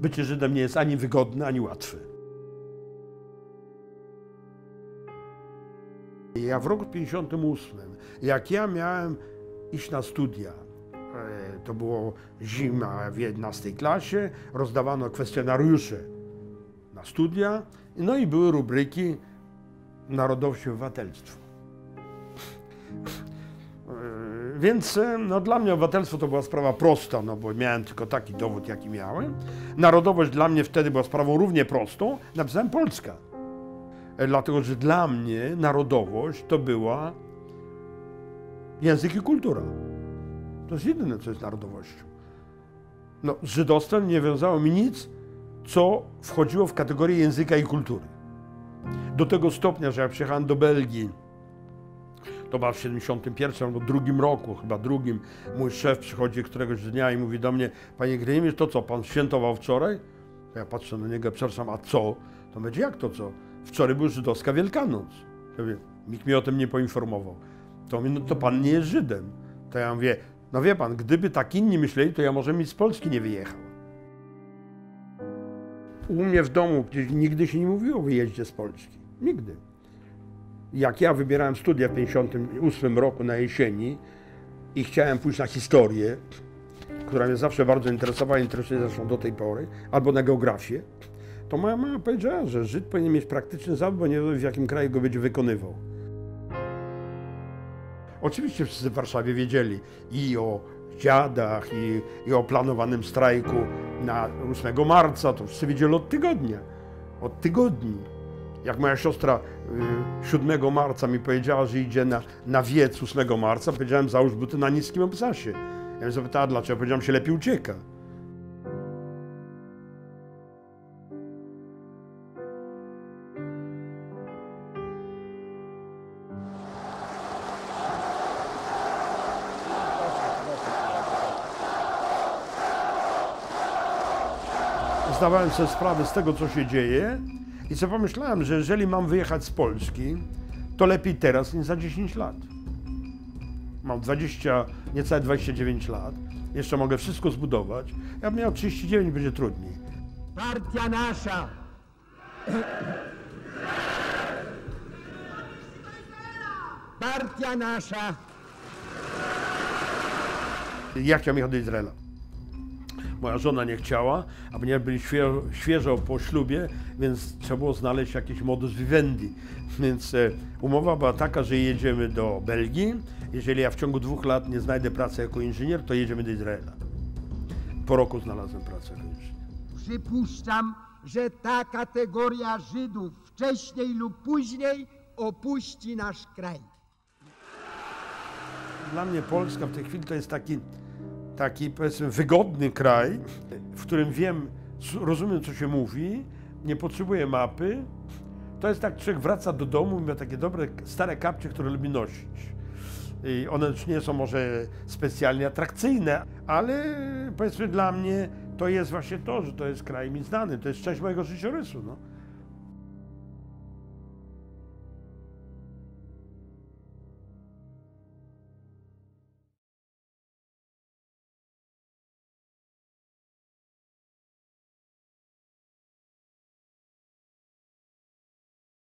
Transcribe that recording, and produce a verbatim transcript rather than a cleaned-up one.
Bycie Żydem nie jest ani wygodne, ani łatwe. Ja w roku pięćdziesiątym ósmym, jak ja miałem iść na studia, to było zima w jedenastej klasie, rozdawano kwestionariusze na studia, no i były rubryki narodowość i obywatelstwo. Więc no, dla mnie obywatelstwo to była sprawa prosta, no bo miałem tylko taki dowód, jaki miałem. Narodowość dla mnie wtedy była sprawą równie prostą, napisałem Polska. Dlatego, że dla mnie narodowość to była język i kultura. To jest jedyne, co jest narodowością. No, z żydostwem nie wiązało mi nic, co wchodziło w kategorię języka i kultury. Do tego stopnia, że ja przyjechałem do Belgii, to była w siedemdziesiątym pierwszym albo drugim roku, chyba drugim, mój szef przychodzi któregoś dnia i mówi do mnie: Panie Grymie, to co, pan świętował wczoraj? Ja patrzę na niego, przepraszam, a co? To będzie jak to co? Wczoraj był żydowska Wielkanoc. Ja mówię, nikt mnie o tym nie poinformował. To mówi, no to pan nie jest Żydem. To ja mówię, no wie pan, gdyby tak inni myśleli, to ja może mi z Polski nie wyjechał. U mnie w domu nigdy się nie mówiło o wyjeździe z Polski. Nigdy. Jak ja wybierałem studia w pięćdziesiątym ósmym roku na jesieni i chciałem pójść na historię, która mnie zawsze bardzo interesowała, interesuje zresztą do tej pory, albo na geografię, to moja mama powiedziała, że Żyd powinien mieć praktyczny zawód, bo nie wiem, w jakim kraju go będzie wykonywał. Oczywiście wszyscy w Warszawie wiedzieli i o dziadach, i, i o planowanym strajku na ósmego marca, to wszyscy wiedzieli od tygodnia, od tygodni. Jak moja siostra siódmego marca mi powiedziała, że idzie na, na wiec ósmego marca, powiedziałem, załóż buty na niskim obcasie. Ja mnie zapytała, dlaczego? Powiedziałem, się lepiej ucieka. Zdawałem sobie sprawę z tego, co się dzieje. I co pomyślałem, że jeżeli mam wyjechać z Polski, to lepiej teraz niż za dziesięć lat. Mam dwadzieścia, niecałe dwadzieścia dziewięć lat, jeszcze mogę wszystko zbudować. Ja bym miał trzydzieści dziewięć, będzie trudniej. Partia nasza! Partia nasza! Ja chciałem jechać do Izraela. Moja żona nie chciała, a ponieważ byli świeżo, świeżo po ślubie, więc trzeba było znaleźć jakiś modus vivendi. Więc e, umowa była taka, że jedziemy do Belgii. Jeżeli ja w ciągu dwóch lat nie znajdę pracy jako inżynier, to jedziemy do Izraela. Po roku znalazłem pracę jako inżynier. Przypuszczam, że ta kategoria Żydów wcześniej lub później opuści nasz kraj. Dla mnie Polska w tej chwili to jest taki taki, powiedzmy, wygodny kraj, w którym wiem, rozumiem, co się mówi, nie potrzebuję mapy. To jest tak, człowiek wraca do domu, ma takie dobre, stare kapcie, które lubi nosić. I one nie są może specjalnie atrakcyjne, ale powiedzmy dla mnie to jest właśnie to, że to jest kraj mi znany, to jest część mojego życiorysu. No.